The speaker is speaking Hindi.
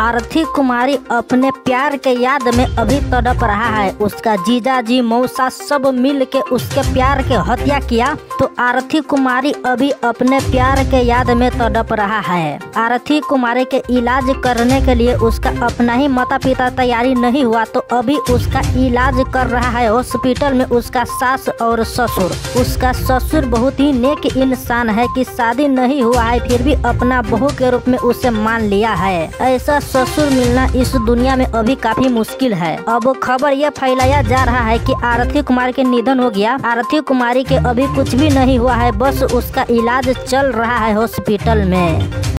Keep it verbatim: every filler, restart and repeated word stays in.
आरती कुमारी अपने प्यार के याद में अभी तड़प रहा है। उसका जीजा जी मौसा सब मिल के उसके प्यार के हत्या किया, तो आरती कुमारी अभी अपने प्यार के याद में तड़प रहा है। आरती कुमारी के इलाज करने के लिए उसका अपना ही माता पिता तैयारी नहीं हुआ, तो अभी उसका इलाज कर रहा है हॉस्पिटल में उसका सास और ससुर। उसका ससुर बहुत ही नेक इंसान है कि शादी नहीं हुआ है फिर भी अपना बहू के रूप में उसे मान लिया है। ऐसा ससुर मिलना इस दुनिया में अभी काफी मुश्किल है। अब खबर यह फैलाया जा रहा है कि आरती कुमारी के निधन हो गया। आरती कुमारी के अभी कुछ भी नहीं हुआ है, बस उसका इलाज चल रहा है हॉस्पिटल में।